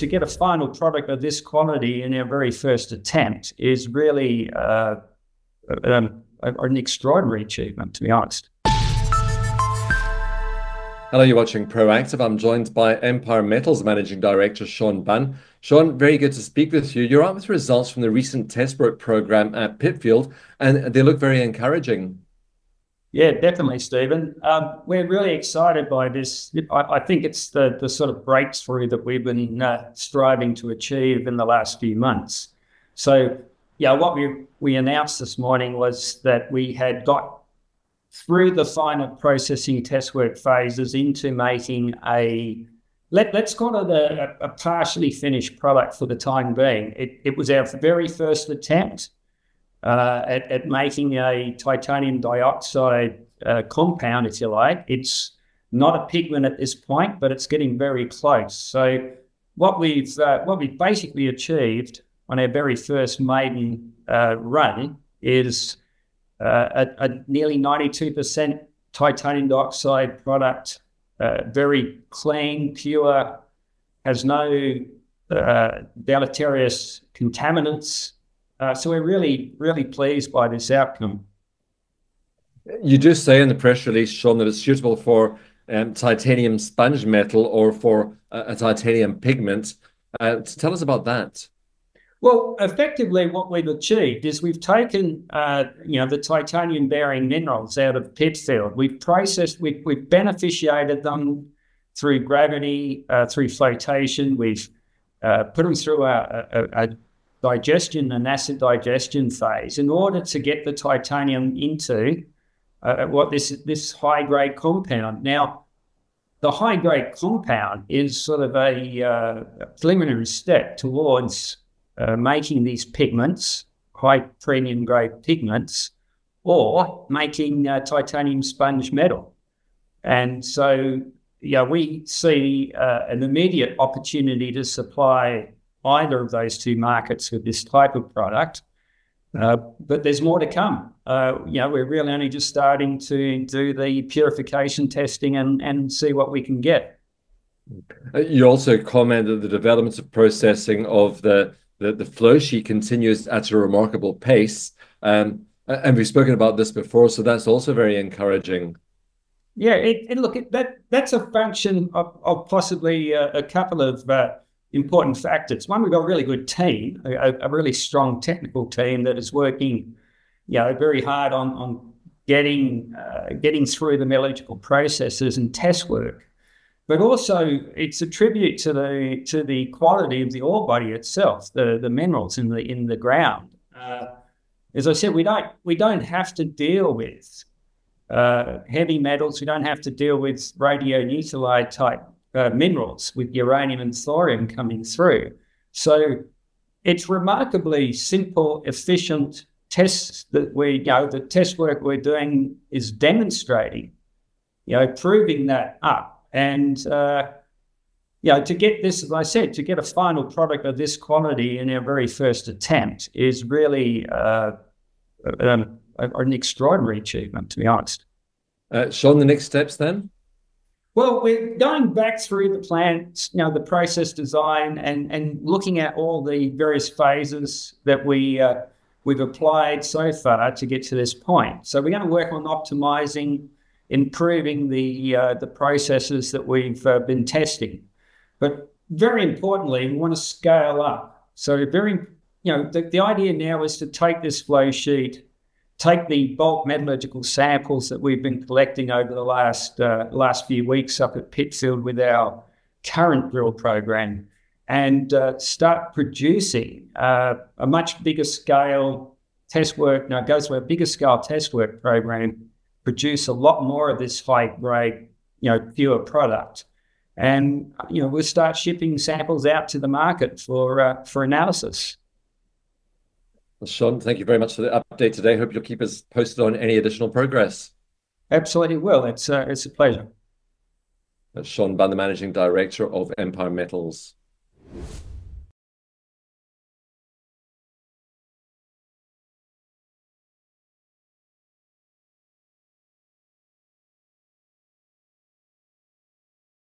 to get a final product of this quality in our very first attempt is really an extraordinary achievement, to be honest. Hello, you're watching Proactive. I'm joined by Empire Metals Managing Director, Sean Bunn. Sean, very good to speak with you. You're out with results from the recent test work program at Pitfield, and they look very encouraging. Yeah, definitely, Stephen. We're really excited by this. I think it's the sort of breakthrough that we've been striving to achieve in the last few months. So, yeah, what we announced this morning was that we had got through the final processing test work phases into making a, let's call it a partially finished product for the time being. It was our very first attempt at making a titanium dioxide compound, if you like. It's not a pigment at this point, but it's getting very close. So what we've basically achieved on our very first maiden run is a nearly 92% titanium dioxide product, very clean, pure, has no deleterious contaminants. So we're really, really pleased by this outcome. You do say in the press release, Sean, that it's suitable for titanium sponge metal or for a titanium pigment. Tell us about that. Well, effectively, what we've achieved is we've taken, the titanium-bearing minerals out of Pitfield. We've processed, we've beneficiated them through gravity, through flotation. We've put them through a digestion, an acid digestion phase, in order to get the titanium into what this high-grade compound. Now, the high-grade compound is sort of a preliminary step towards making these pigments, high premium grade pigments, or making titanium sponge metal. And so, yeah, we see an immediate opportunity to supply either of those two markets with this type of product, but there's more to come. We're really only just starting to do the purification testing and see what we can get. You also commented the developments of processing of the flow sheet continues at a remarkable pace. And we've spoken about this before, so that's also very encouraging. Yeah, that's a function of possibly a couple of important factors. One, we've got a really good team, a really strong technical team that is working very hard on getting through the metallurgical processes and test work. But also, it's a tribute to the quality of the ore body itself, the minerals in the ground. As I said, we don't have to deal with heavy metals. We don't have to deal with radionuclide type minerals with uranium and thorium coming through. So it's remarkably simple, efficient tests that the test work we're doing is demonstrating, proving that up. And, to get this, as I said, to get a final product of this quality in our very first attempt is really an extraordinary achievement, to be honest. Sean, the next steps then? Well, we're going back through the plant, the process design and looking at all the various phases that we've applied so far to get to this point. So we're going to work on optimizing, improving the processes that we've been testing, but very importantly, we want to scale up. So the idea now is to take this flow sheet, take the bulk metallurgical samples that we've been collecting over the last few weeks up at Pitfield with our current drill program, and start producing a much bigger scale test work. Now it goes to a bigger scale test work program. Produce a lot more of this high-grade, pure product, and we'll start shipping samples out to the market for analysis. Well, Sean, thank you very much for the update today. Hope you'll keep us posted on any additional progress. Absolutely, will. It's a pleasure. That's Sean Bunn, the Managing Director of Empire Metals.